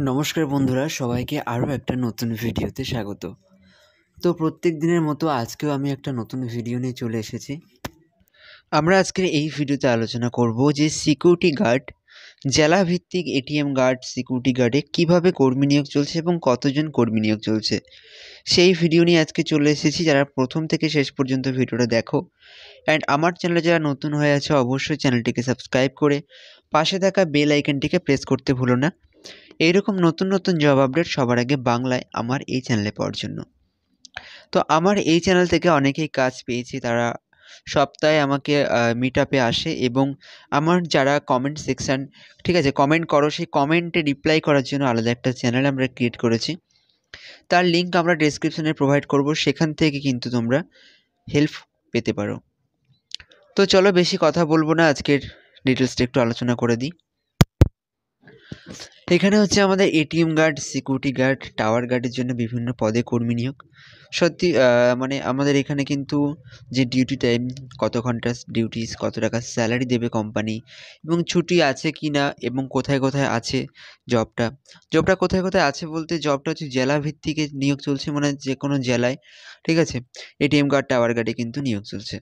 नमस्कार बंधुरा सबाई के आरो एक नतून भिडियोते स्वागत। तो प्रत्येक दिनेर मतो आज के आमी एक नतून भिडियो निये चले एसेछि। आमरा आजकेर एई भिडियोते आलोचना करब जे सिकिउरिटी गार्ड জেলা ভিত্তিক এটিএম গার্ড সিকিউরিটি গার্ডে কিভাবে কর্মী নিয়োগ চলছে এবং কতজন কর্মী নিয়োগ চলছে সেই ভিডিও নিয়ে আজকে চলে এসেছি। যারা প্রথম থেকে শেষ পর্যন্ত ভিডিওটা দেখো অ্যান্ড আমার চ্যানেলে যারা নতুন হয়ে আছে অবশ্যই চ্যানেলটিকে সাবস্ক্রাইব করে পাশে থাকা বেল আইকনটিকে প্রেস করতে ভুলো না, এইরকম নতুন নতুন জব আপডেট সবার আগে বাংলায় আমার এই চ্যানেলে পাওয়ার জন্য। তো আমার এই চ্যানেল থেকে অনেকেই কাজ পেয়েছি, তারা সপ্তাহে আমাকে মিটআপে আসে এবং আমার যারা কমেন্ট সেকশান ঠিক আছে কমেন্ট করো সেই কমেন্টে রিপ্লাই করার জন্য আলাদা একটা চ্যানেল আমরা ক্রিয়েট করেছি, তার লিঙ্ক আমরা ডেসক্রিপশানে প্রোভাইড করব, সেখান থেকে কিন্তু তোমরা হেল্প পেতে পারো। তো চলো বেশি কথা বলবো না, আজকের ডিটেলসটা একটু আলোচনা করে দিই। এখানে হচ্ছে আমাদের ATM guard security guard tower গার্ডের জন্য বিভিন্ন পদে কর্মী নিয়োগ। সত্যি মানে আমাদের এখানে কিন্তু যে ডিউটি টাইম কত ঘন্টা ডিউটি কত টাকা স্যালারি দেবে কোম্পানি এবং ছুটি আছে কি না এবং কোথায় কোথায় আছে জবটা কোথায় কোথায় আছে বলতে জবটা হচ্ছে জেলা ভিত্তিকে নিয়োগ চলছে, মানে যে কোনো জেলায় ঠিক আছে এটিএম গার্ড টাওয়ার গার্ডে কিন্তু নিয়োগ চলছে।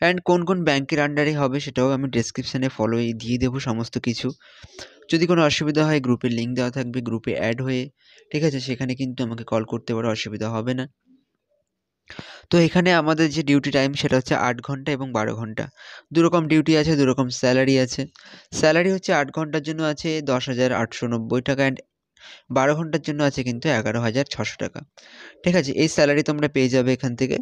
অ্যান্ড কোন কোন ব্যাংকের আন্ডারে হবে সেটাও আমি ডেসক্রিপশানে ফলো দিয়ে দেবো সমস্ত কিছু। যদি কোনো অসুবিধা হয় গ্রুপের লিঙ্ক দেওয়া থাকবে, গ্রুপে অ্যাড হয়ে ঠিক আছে সেখানে কিন্তু আমাকে কল করতে পারো, অসুবিধা হবে না। তো এখানে আমাদের যে ডিউটি টাইম সেটা হচ্ছে 8 ঘন্টা এবং 12 ঘন্টা, দুরকম ডিউটি আছে, দুরকম স্যালারি আছে। স্যালারি হচ্ছে 8 ঘন্টার জন্য আছে 10,890 টাকা অ্যান্ড 12 ঘন্টার জন্য আছে কিন্তু 11,600 টাকা ঠিক আছে। এই স্যালারি তোমরা পেয়ে যাবে এখান থেকে।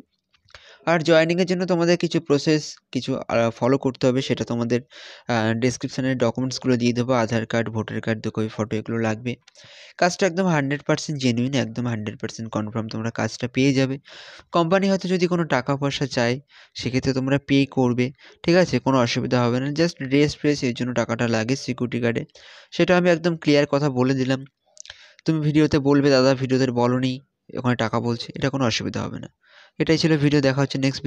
আর জয়েনিংয়ের জন্য তোমাদের কিছু প্রসেস কিছু ফলো করতে হবে, সেটা তোমাদের ডেসক্রিপশানের ডকুমেন্টসগুলো দিয়ে দেবো, আধার কার্ড ভোটার কার্ড দু কপি ফটো এগুলো লাগবে। কাজটা একদম 100% জেনুইন, একদম 100% কনফার্ম তোমরা কাজটা পেয়ে যাবে। কোম্পানি হয়তো যদি কোনো টাকা পয়সা চায় সেক্ষেত্রে তোমরা পে করবে ঠিক আছে, কোনো অসুবিধা হবে না। জাস্ট ড্রেস ফ্রেস এর জন্য টাকাটা লাগে সিকিউরিটি গার্ডে, সেটা আমি একদম ক্লিয়ার কথা বলে দিলাম। তুমি ভিডিওতে বলবে দাদা ভিডিওতে বলনি ওখানে টাকা বলছে, এটা কোনো অসুবিধা হবে না। এটাই ছিল ভিডিও, দেখা হচ্ছে নেক্সট ভিডিও।